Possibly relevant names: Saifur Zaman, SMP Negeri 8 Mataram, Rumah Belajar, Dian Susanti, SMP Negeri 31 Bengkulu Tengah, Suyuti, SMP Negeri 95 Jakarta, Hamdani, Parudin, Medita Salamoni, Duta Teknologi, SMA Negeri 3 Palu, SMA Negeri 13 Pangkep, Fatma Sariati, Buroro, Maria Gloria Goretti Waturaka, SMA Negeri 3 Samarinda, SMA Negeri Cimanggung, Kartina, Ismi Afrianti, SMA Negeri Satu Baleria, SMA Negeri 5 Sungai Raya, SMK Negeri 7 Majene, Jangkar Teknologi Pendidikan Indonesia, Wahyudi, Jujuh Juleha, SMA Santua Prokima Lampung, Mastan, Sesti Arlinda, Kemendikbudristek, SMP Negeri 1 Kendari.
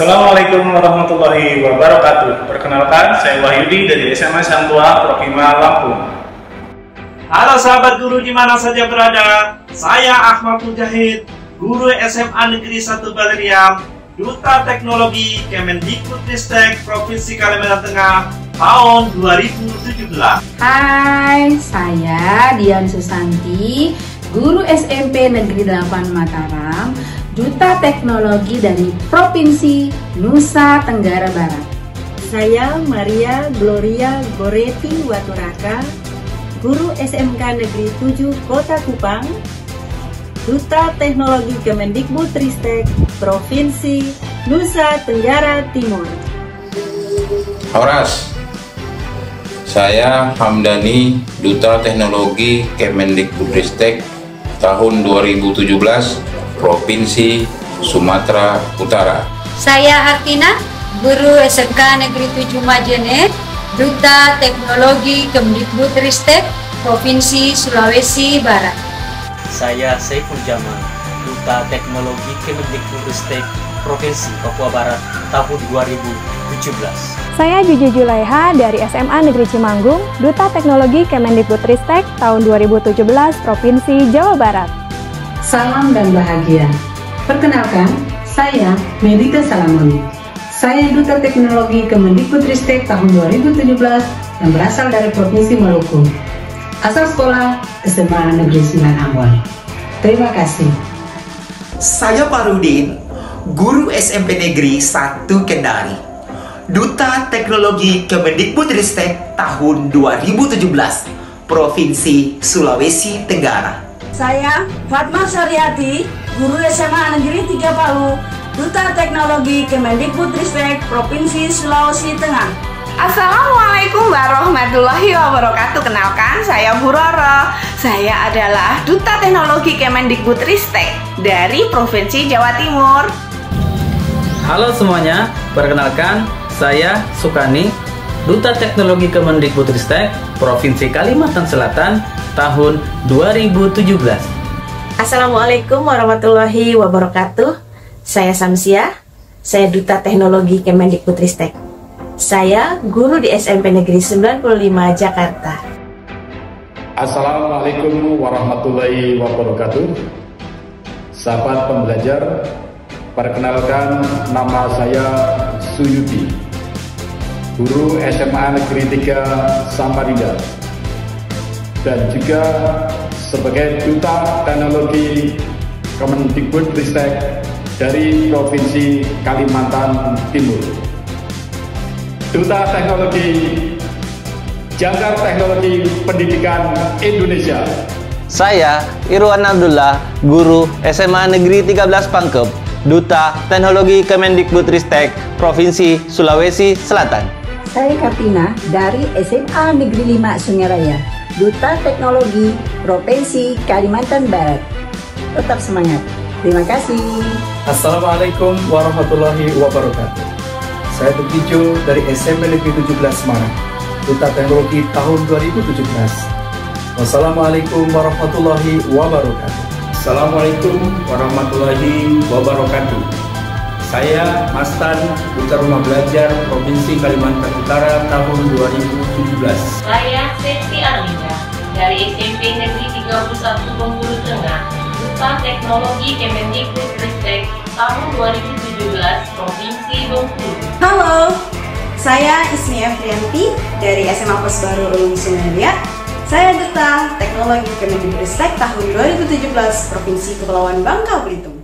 Assalamualaikum warahmatullahi wabarakatuh. Perkenalkan, saya Wahyudi dari SMA Santua Prokima Lampung. Halo sahabat guru di mana saja berada, saya Ahmad Mujahid, guru SMA Negeri 1 Baleria, Duta Teknologi Kemendikbudristek Provinsi Kalimantan Tengah tahun 2017. Hai, saya Dian Susanti, guru SMP Negeri 8 Mataram, Duta Teknologi dari Provinsi Nusa Tenggara Barat. Saya Maria Gloria Goretti Waturaka, guru SMK Negeri 7 Kota Kupang, Duta Teknologi Kemendikbudristek Provinsi Nusa Tenggara Timur. Horas, saya Hamdani, Duta Teknologi Kemendikbudristek tahun 2017 Provinsi Sumatera Utara. Saya Hartina, guru SMK Negeri 7 Majene, Duta Teknologi Kemdikbudristek Provinsi Sulawesi Barat. Saya Saifur Zaman, Duta Teknologi Kemdikbudristek Provinsi Papua Barat tahun 2017. Saya Jujuh Juleha dari SMA Negeri Cimanggung, Duta Teknologi Kemendikbudristek tahun 2017 Provinsi Jawa Barat. Salam dan bahagia. Perkenalkan, saya Medita Salamoni. Saya Duta Teknologi Kemendikbudristek tahun 2017 yang berasal dari Provinsi Maluku. Asal sekolah SMA Negeri Singan Ambon. Terima kasih. Saya Parudin, guru SMP Negeri 1 Kendari, Duta Teknologi Kemendikbudristek tahun 2017 Provinsi Sulawesi Tenggara. Saya Fatma Sariati, guru SMA Negeri 3 Palu, Duta Teknologi Kemendikbudristek Provinsi Sulawesi Tengah. Assalamualaikum warahmatullahi wabarakatuh. Kenalkan, saya Buroro. Saya adalah Duta Teknologi Kemendikbudristek dari Provinsi Jawa Timur. Halo semuanya, perkenalkan saya Sukani, Duta Teknologi Kemendikbudristek Provinsi Kalimantan Selatan tahun 2017. Assalamualaikum warahmatullahi wabarakatuh. Saya Samsia, saya Duta Teknologi Kemendikbudristek. Saya guru di SMP Negeri 95 Jakarta. Assalamualaikum warahmatullahi wabarakatuh. Sahabat pembelajar, perkenalkan, nama saya Suyuti, guru SMA Negeri 3 Samarinda, dan juga sebagai Duta Teknologi Kemendikbudristek dari Provinsi Kalimantan Timur. Duta Teknologi Jangkar Teknologi Pendidikan Indonesia. Saya Irwan Abdullah, guru SMA Negeri 13 Pangkep, Duta Teknologi Kemendikbudristek Provinsi Sulawesi Selatan. Saya Kartina dari SMA Negeri 5 Sungai Raya, Duta Teknologi Provinsi Kalimantan Barat. Tetap semangat. Terima kasih. Assalamualaikum warahmatullahi wabarakatuh. Saya Jujuh dari SMP Negeri 17 Semarang, Duta Teknologi tahun 2017. Wassalamualaikum warahmatullahi wabarakatuh. Assalamualaikum warahmatullahi wabarakatuh. Saya Mastan, Duta Rumah Belajar Provinsi Kalimantan Utara tahun 2017. Saya Sesti Arlinda dari SMP Negeri 31 Bengkulu Tengah, Duta Teknologi Kemendikbudristek tahun 2017 Provinsi Bengkulu. Halo, saya Ismi Afrianti dari SMA Negeri Ulung Sungai. Saya Duta Teknologi Kemendikbudristek tahun 2017 Provinsi Kepulauan Bangka Belitung.